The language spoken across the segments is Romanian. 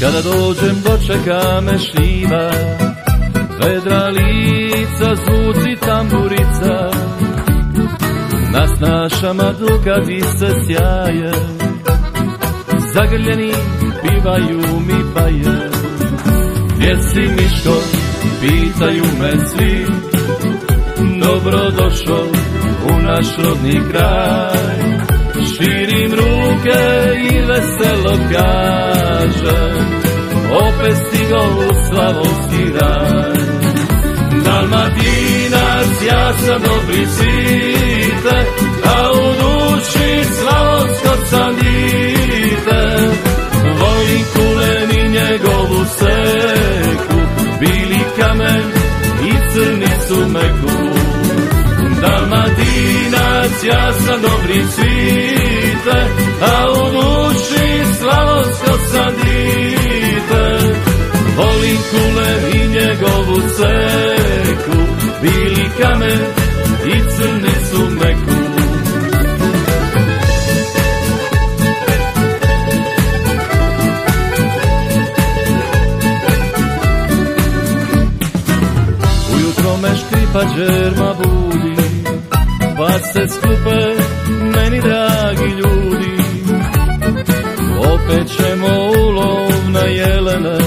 Kada dođem dočeka me šljiva, vedra lica, zvuči tamburica. Nas naša madugadi se sjaje, zagrljeni bivaju mi baje. Gdje si Miško, pitaju me svi, dobrodošao u naš rodni kraj. Širim ruke i veselo kažem, opet stigo u slavonski raj. Dalmatinac, ja sam dobri site, a u duši slavonsko sam dite. Volim kulen i njegovu seku, bili kamen i crnicu meku. Dalmatinac, ja sam dobri cvite, a u duši slavonsko sam dite. Volim kule i njegovu ceku, bili kamen i crnicu meku. Ujutro me škripa džerma budi, pa se skupe meni dragi ljudi. Opet ćemo ulov na jelene,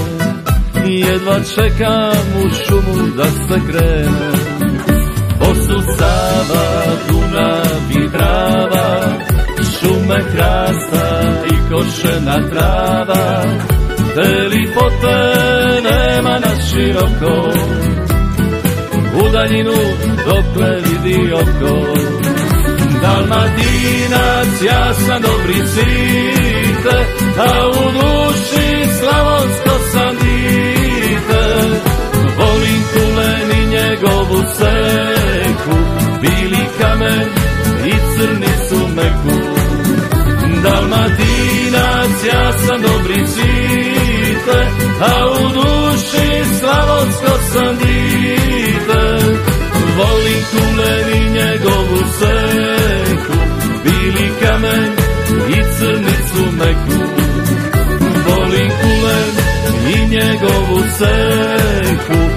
jedva čekam u šumu da se krene. Bosu Sava, Dunav i Drava, šume krasa i košena trava. Te lipote nema na široko, u daljinu dokle vidi oko. Dalmatinac, ja sam dobri site, a u duši slavonsko sam dite. Volim kulen i njegovu seku, bili kamen i crnicu meku. Dalmatinac, ja sam dobri site, a u duši slavonsko sam dite. Volim kulen i njegovu seku, bili kamen i crnicu meku. Volim kulen i njegovu seku,